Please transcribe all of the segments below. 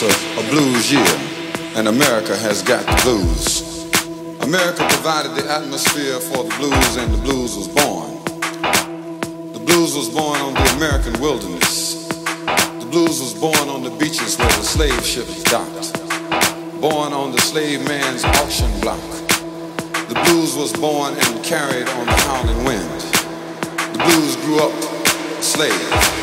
It's a blues year, and America has got the blues. America provided the atmosphere for the blues, and the blues was born. The blues was born on the American wilderness. The blues was born on the beaches where the slave ships docked. Born on the slave man's auction block. The blues was born and carried on the howling wind. The blues grew up slave.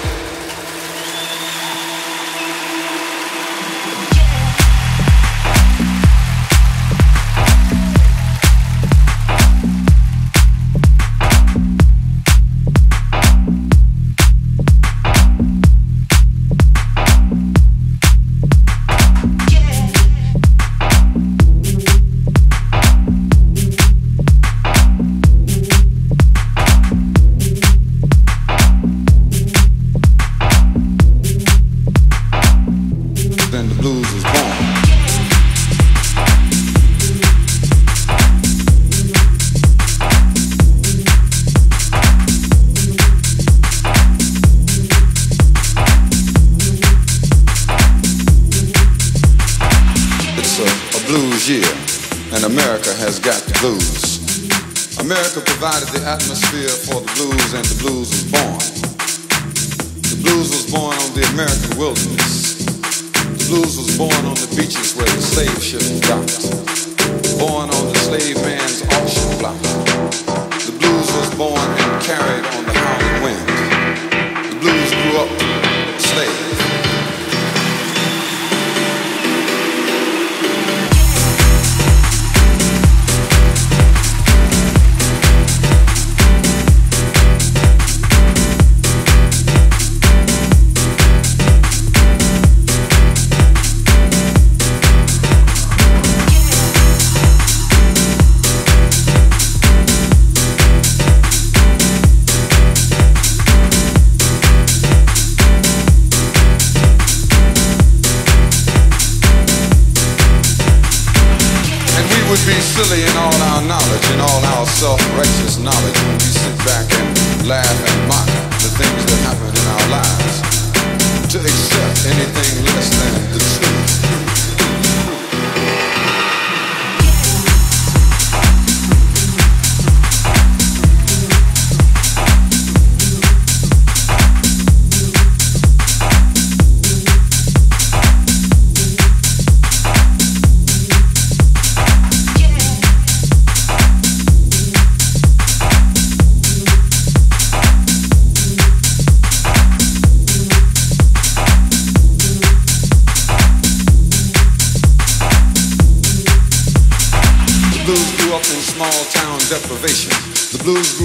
The blues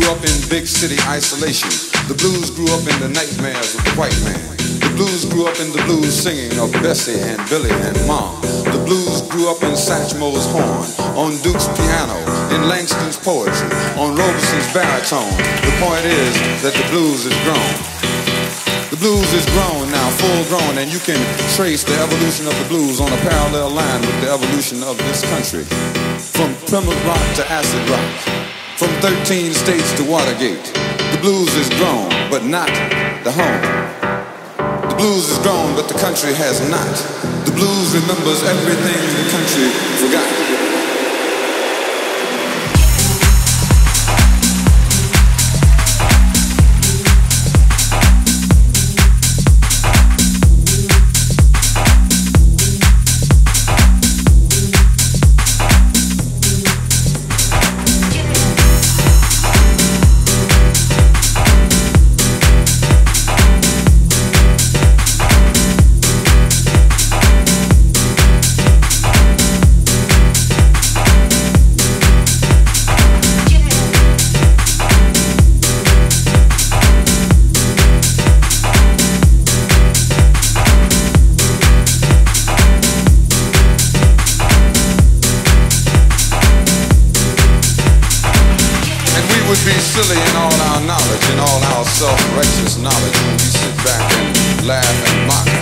grew up in the nightmares of the white man. The blues grew up in the blues singing of Bessie and Billy and Ma. The blues grew up in Satchmo's horn, on Duke's piano, in Langston's poetry, on Robeson's baritone. The point is that the blues is grown. The blues is grown now, full grown, and you can trace the evolution of the blues on a parallel line with the evolution of this country. From Plymouth Rock to Acid Rock, from 13 states to Watergate. The blues is grown, but not the home. The blues is grown, but the country has not. The blues remembers everything the country forgot. Knowledge and all our self-righteous knowledge when we sit back and laugh and mock.